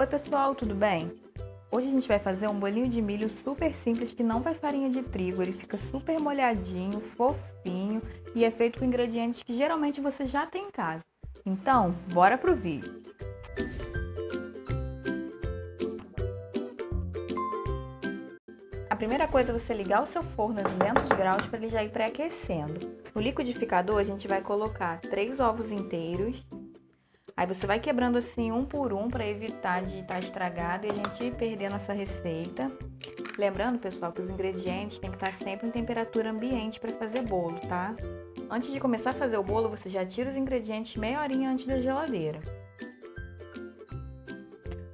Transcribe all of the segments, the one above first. Oi pessoal, tudo bem? Hoje a gente vai fazer um bolinho de milho super simples que não vai farinha de trigo, ele fica super molhadinho, fofinho e é feito com ingredientes que geralmente você já tem em casa. Então, bora pro vídeo! A primeira coisa é você ligar o seu forno a 200 graus para ele já ir pré-aquecendo. No liquidificador a gente vai colocar 3 ovos inteiros. Aí você vai quebrando assim um por um para evitar de estar estragado e a gente ir perdendo essa receita. Lembrando, pessoal, que os ingredientes tem que estar sempre em temperatura ambiente para fazer bolo, tá? Antes de começar a fazer o bolo, você já tira os ingredientes meia horinha antes da geladeira.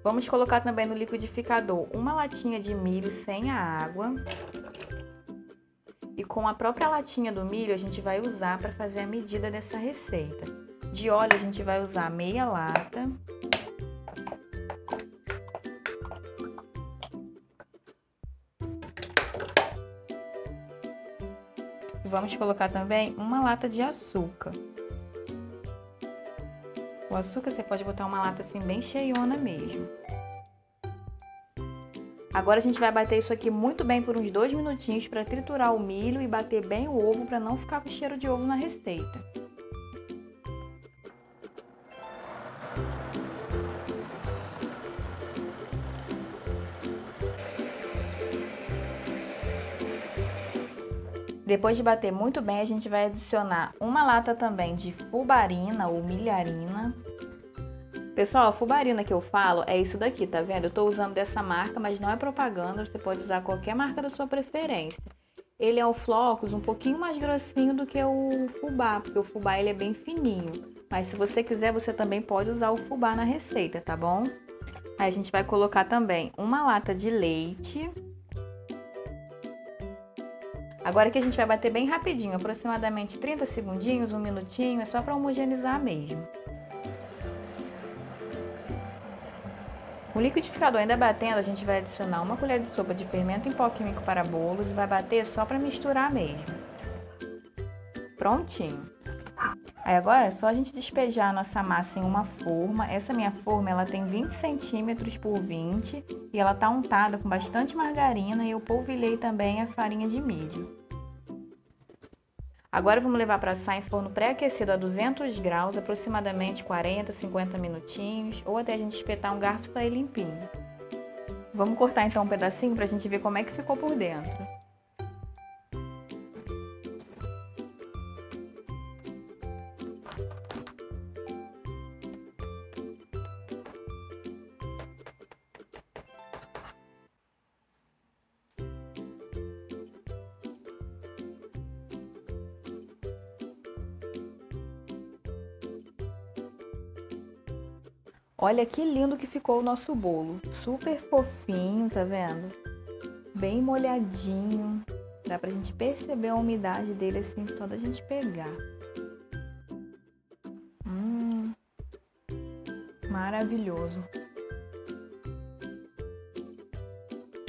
Vamos colocar também no liquidificador uma latinha de milho sem a água. E com a própria latinha do milho a gente vai usar para fazer a medida dessa receita. De óleo a gente vai usar meia lata. E vamos colocar também uma lata de açúcar. O açúcar você pode botar uma lata assim bem cheiona mesmo. Agora a gente vai bater isso aqui muito bem por uns 2 minutinhos para triturar o milho e bater bem o ovo para não ficar com cheiro de ovo na receita. Depois de bater muito bem, a gente vai adicionar uma lata também de fubarina ou milharina. Pessoal, a fubarina que eu falo é isso daqui, tá vendo? Eu tô usando dessa marca, mas não é propaganda, você pode usar qualquer marca da sua preferência. Ele é o flocos um pouquinho mais grossinho do que o fubá, porque o fubá ele é bem fininho. Mas se você quiser, você também pode usar o fubá na receita, tá bom? Aí a gente vai colocar também uma lata de leite. Agora que a gente vai bater bem rapidinho, aproximadamente 30 segundinhos, 1 minutinho, é só para homogeneizar mesmo. O liquidificador ainda batendo, a gente vai adicionar uma colher de sopa de fermento em pó químico para bolos e vai bater só para misturar mesmo. Prontinho. Aí agora é só a gente despejar a nossa massa em uma forma. Essa minha forma ela tem 20 cm por 20 e ela tá untada com bastante margarina e eu polvilhei também a farinha de milho. Agora vamos levar para assar em forno pré-aquecido a 200 graus, aproximadamente 40, 50 minutinhos ou até a gente espetar um garfo e sair limpinho. Vamos cortar então um pedacinho pra gente ver como é que ficou por dentro. Olha que lindo que ficou o nosso bolo, super fofinho, tá vendo? Bem molhadinho, dá pra gente perceber a umidade dele assim, só da gente pegar. Maravilhoso!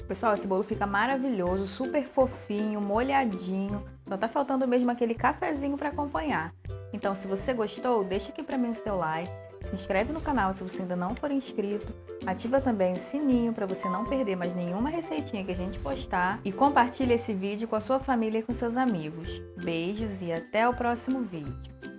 Pessoal, esse bolo fica maravilhoso, super fofinho, molhadinho, só tá faltando mesmo aquele cafezinho pra acompanhar. Então, se você gostou, deixa aqui pra mim o seu like. Se inscreve no canal se você ainda não for inscrito, ativa também o sininho para você não perder mais nenhuma receitinha que a gente postar e compartilha esse vídeo com a sua família e com seus amigos. Beijos e até o próximo vídeo!